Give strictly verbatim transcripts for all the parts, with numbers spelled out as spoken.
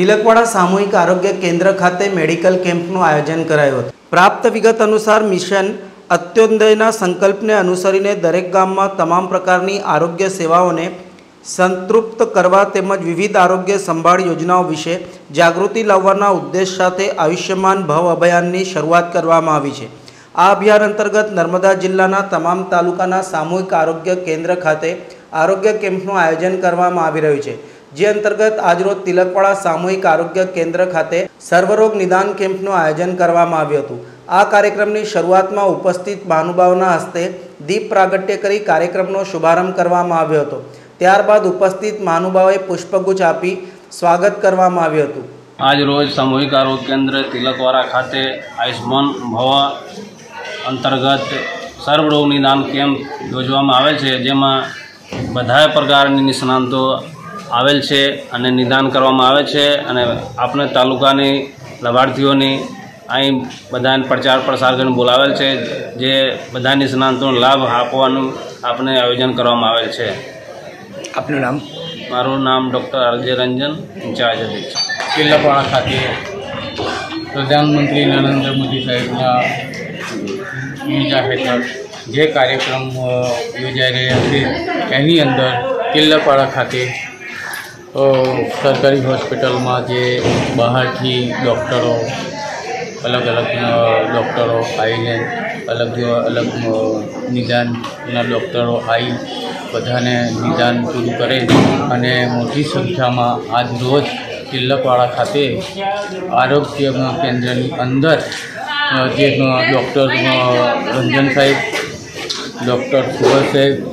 तिलकवाड़ा सामूहिक आरोग्य केन्द्र खाते मेडिकल केम्पनु आयोजन करायु। प्राप्त विगत अनुसार मिशन अत्योदयना संकल्पने अनुसरीने दरेक गाममां तमाम प्रकारनी आरोग्य सेवाओने संतृप्त करवा तेमज विविध आरोग्य संभाळ योजनाओं विषे जागृति लाववाना उद्देश्य साथे आयुष्यमान भाव अभियाननी शरूआत करवामां आवी छे। आ अभियान अंतर्गत नर्मदा जिल्लाना तमाम तालुकाना सामूहिक आरोग्य केन्द्र खाते आरोग्य केम्पनुं आयोजन करवामां आवी रह्युं छे। जे अंतर्गत आज रोज तिलकवाड़ा सामूहिक आरोग्य केन्द्र खाते सर्वरोग निदान केम्पनुं आयोजन करवामां आव्युं हतुं। आ कार्यक्रमनी शरूआतमां उपस्थित महानुभावोना हस्ते दीप प्रागट्य करी कार्यक्रमनो शुभारंभ करवामां आव्यो हतो। त्यारबाद उपस्थित महानुभावोए पुष्पगुच्छ आपी स्वागत करवामां आव्युं हतुं। आज रोज सामूहिक आरोग्य केन्द्र तिलकवाड़ा खाते आयुष्मान भाव अंतर्गत सर्वरोग निदान केम्प योजवामां आवेल छे, जेमां बधा प्रकारनी निष्णातो आवेल छे अने निदान करवामां आवे छे अने आपणे तालुकानी लाभार्थीओनी अँ बधा प्रचार प्रसार कर बोलावेल है, जे बधा निष्णातों लाभ आपवानुं आपने आयोजन करवामां आवेल छे। आपनुं नाम? मारू नाम डॉक्टर अर्जे रंजन, इंचार्ज अध्यक्ष तिलकवाड़ा खाते प्रधानमंत्री नरेंद्र मोदी साहेबना योजना हेठळ जे कार्यक्रम योजाई रह्या छे एनी अंदर तिलकवाड़ा खाते सरकारी हॉस्पिटल में जे बहारथी डॉक्टरो अलग अलग डॉक्टरों आईने अलग अलग निदान डॉक्टरों आई बधाने निदान शुरू करें अने मोटी संख्या में आज रोज तिलकवाड़ा खाते आरोग्य केन्द्र अंदर जे डॉक्टर रंजन साहेब डॉक्टर सुरेश साहेब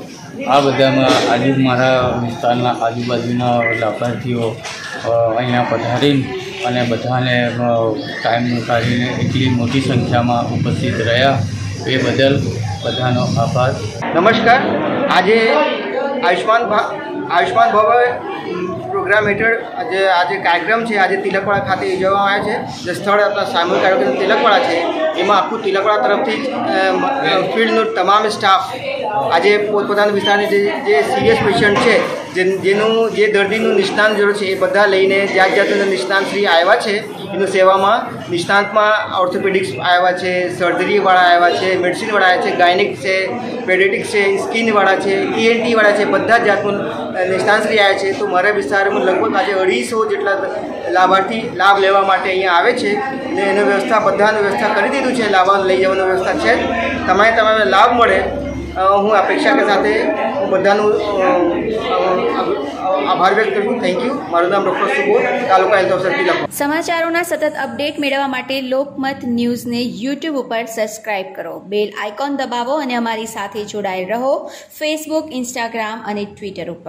आ बदा आज मारा विस्तारना आजूबाजूना लाभार्थीओ अहींया पधारीन अने बधाने टाइम निकाळीने एटली मोटी संख्या में उपस्थित रह्या ए बदल बधानो आभार। नमस्कार। आज आयुष्मान भाव आयुष्मान भाव प्रोग्राम हेठळ जे आज कार्यक्रम है आज तिलकवाड़ा खाते योजवामां आव्यो छे। स्थळ आपणा सामूहिक कार्यक्रम तिलकवाड़ा है। एमां आखू तिलकवाड़ा तरफथी फील्डनो तमाम स्टाफ आज पोतपोताना विस्तारने जे सीरियस पेशન્ટ है जेनु जे दर्दीनु निष्णात जरूर है बधा लईने जात जातना निष्णात श्री आया है। इन सेवा में निष्णात में ऑर्थोपेडिक्स आया है, सर्जरी वाला आया है, मेडिसिन वाला आया है, गायनिक से पेडिटिक्स है, स्किन वाला है, ई एन टी वाला है, बधा जातनु निष्णात श्री आया है। तो मारा विस्तार में लगभग आज अढ़ी सौ जेटला लाभार्थी लाभ लेवा माटे अहीं आवे छे ने एनी व्यवस्था बधाने व्यवस्था करी दीधुं छे। लाभा लई जवानी व्यवस्था छे, तमाम तमाम लाभ मळे हूँ अपेक्षा के साथ बधानो आभार व्यक्त करूं। Thank you. मारू नाम doctor Suresh, taluka health officer Tilakwada. समाचारों सतत अपडेट मेळववा माटे लोकमत न्यूज ने यूट्यूब पर सब्सक्राइब करो, बेल आइकॉन दबावो और अमारी साथे जोड़ाये रहो फेसबुक, इंस्टाग्राम और ट्विटर पर।